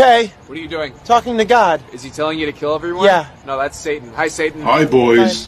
okay? What are you doing? Talking to God. Is he telling you to kill everyone? Yeah. No, that's Satan. Hi, Satan. Hi, boys.